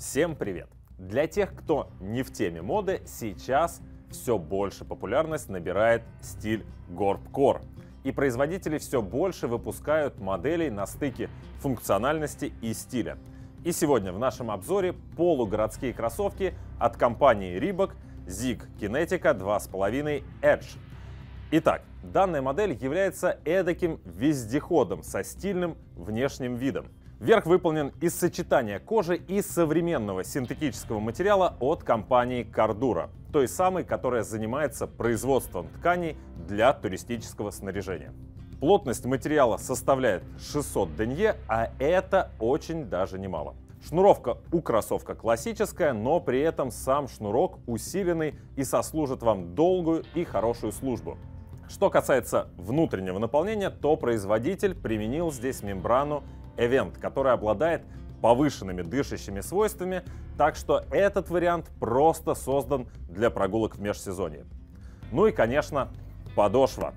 Всем привет! Для тех, кто не в теме моды, сейчас все больше популярность набирает стиль горбкор. И производители все больше выпускают моделей на стыке функциональности и стиля. И сегодня в нашем обзоре полугородские кроссовки от компании Reebok Zig Kinetica 2.5 Edge. Итак, данная модель является эдаким вездеходом со стильным внешним видом. Верх выполнен из сочетания кожи и современного синтетического материала от компании Cordura, той самой, которая занимается производством тканей для туристического снаряжения. Плотность материала составляет 600 денье, а это очень даже немало. Шнуровка у кроссовка классическая, но при этом сам шнурок усиленный и сослужит вам долгую и хорошую службу. Что касается внутреннего наполнения, то производитель применил здесь мембрану eVent, которая обладает повышенными дышащими свойствами, так что этот вариант просто создан для прогулок в межсезонье. Ну и, конечно, подошва.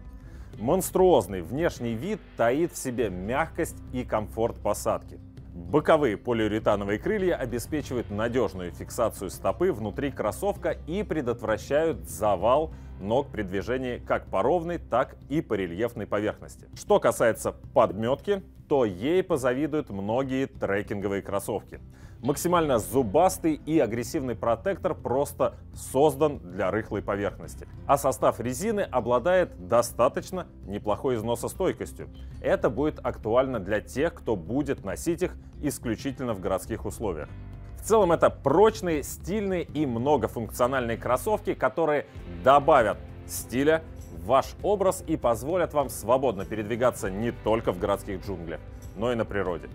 Монструозный внешний вид таит в себе мягкость и комфорт посадки. Боковые полиуретановые крылья обеспечивают надежную фиксацию стопы внутри кроссовка и предотвращают завал ног при движении как по ровной, так и по рельефной поверхности. Что касается подметки, то ей позавидуют многие трекинговые кроссовки. Максимально зубастый и агрессивный протектор просто создан для рыхлой поверхности. А состав резины обладает достаточно неплохой износостойкостью. Это будет актуально для тех, кто будет носить их исключительно в городских условиях. В целом это прочные, стильные и многофункциональные кроссовки, которые добавят стиля ваш образ и позволят вам свободно передвигаться не только в городских джунглях, но и на природе.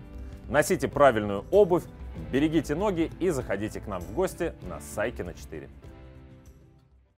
Носите правильную обувь, берегите ноги и заходите к нам в гости на Сайкино 4.